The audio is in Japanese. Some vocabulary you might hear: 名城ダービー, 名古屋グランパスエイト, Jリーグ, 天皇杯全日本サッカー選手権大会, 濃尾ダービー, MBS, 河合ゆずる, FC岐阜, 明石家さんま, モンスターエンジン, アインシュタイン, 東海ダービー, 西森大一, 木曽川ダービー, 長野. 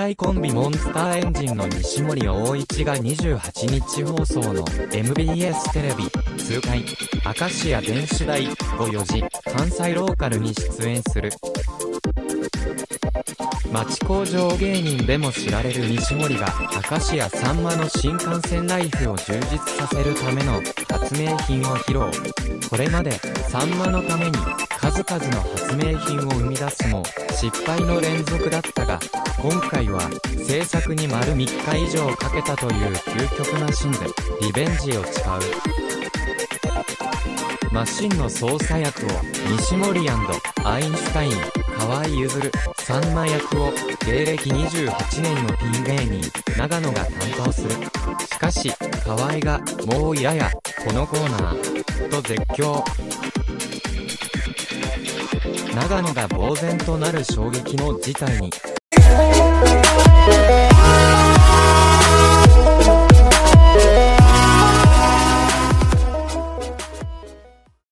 笑いコンビモンスターエンジンの西森大一が28日放送の MBS テレビ通会明石家電子台午4時関西ローカルに出演する。町工場芸人でも知られる西森が明石家さんまの新幹線ライフを充実させるための発明品を披露。これまでさんまのために数々の発明品を生み出すも失敗の連続だったが、今回は制作に丸3日以上かけたという究極マシンでリベンジを誓う。マシンの操作役を西森&アインシュタイン、河合ゆずる、さんま役を芸歴28年のピン芸人長野が担当する。しかし河合が「もう嫌やこのコーナー」と絶叫。長野が呆然となる衝撃の事態に。